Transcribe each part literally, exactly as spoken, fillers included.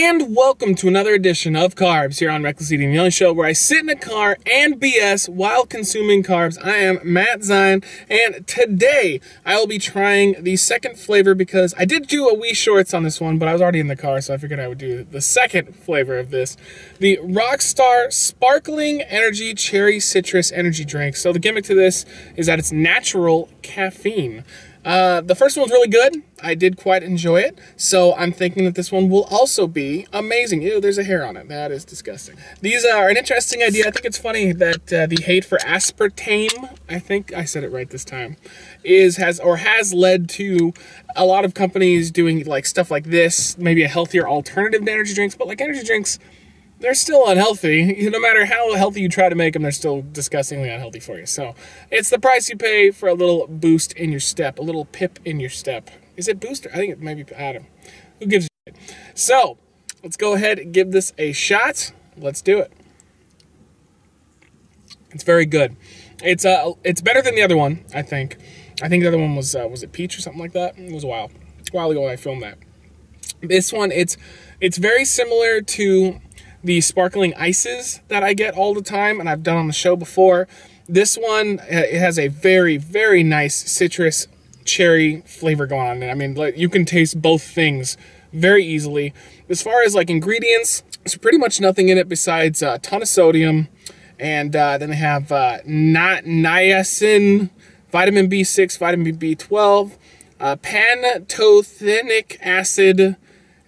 And welcome to another edition of Carbs here on Reckless Eating, the only show where I sit in a car and B S while consuming carbs. I am Matt Zion, and today I will be trying the second flavor because I did do a wee shorts on this one, but I was already in the car, so I figured I would do the second flavor of this. The Rockstar Sparkling Energy Cherry Citrus Energy Drink. So the gimmick to this is that it's natural caffeine. Uh, the first one was really good. I did quite enjoy it, so I'm thinking that this one will also be amazing. Ew, there's a hair on it. That is disgusting. These are an interesting idea. I think it's funny that uh, the hate for aspartame, I think I said it right this time, is has or has led to a lot of companies doing like stuff like this, maybe a healthier alternative to energy drinks, but like energy drinks, they're still unhealthy. No matter how healthy you try to make them, they're still disgustingly unhealthy for you. So it's the price you pay for a little boost in your step, a little pip in your step. Is it booster? I think it might be Adam. Who gives a shit? So let's go ahead and give this a shot. Let's do it. It's very good. It's uh, it's better than the other one, I think. I think the other one was, uh, was it peach or something like that? It was a while. It's a while ago I filmed that. This one, it's it's very similar to the sparkling ices that I get all the time and I've done on the show before. This one, it has a very, very nice citrus cherry flavor going on. I mean, like, you can taste both things very easily. As far as like ingredients, there's pretty much nothing in it besides a ton of sodium. And uh, then they have uh, not niacin, vitamin B six, vitamin B twelve, uh, pantothenic acid,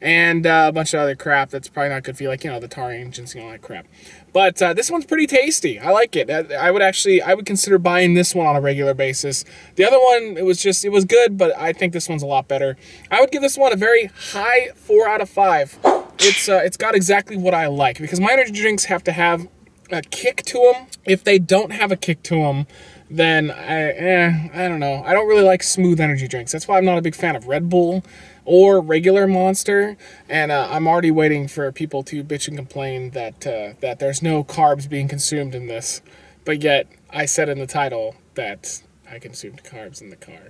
and uh, a bunch of other crap that's probably not good for you, like, you know, the taurine, ginseng, all that crap. But uh, this one's pretty tasty. I like it. I, I would actually, I would consider buying this one on a regular basis. The other one, it was just, it was good, but I think this one's a lot better. I would give this one a very high four out of five. It's, uh, it's got exactly what I like, because my energy drinks have to have a kick to them. If they don't have a kick to them, then I, eh, I don't know. I don't really like smooth energy drinks. That's why I'm not a big fan of Red Bull or regular Monster, and uh, I'm already waiting for people to bitch and complain that uh, that there's no carbs being consumed in this, but yet I said in the title that I consumed carbs in the car.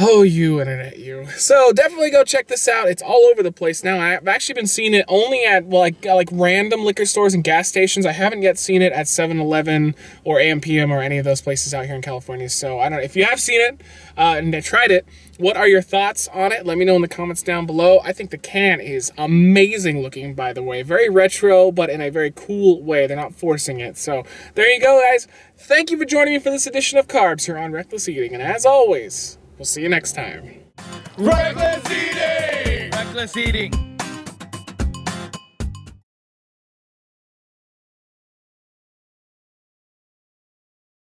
Oh, you internet, you. So definitely go check this out. It's all over the place now. I've actually been seeing it only at like like random liquor stores and gas stations. I haven't yet seen it at seven eleven or A M P M or any of those places out here in California. So I don't know. If you have seen it uh, and tried it, what are your thoughts on it? Let me know in the comments down below. I think the can is amazing looking, by the way. Very retro, but in a very cool way. They're not forcing it. So there you go, guys. Thank you for joining me for this edition of Carbs here on Reckless Eating. And as always, we'll see you next time. Reckless eating! Reckless eating!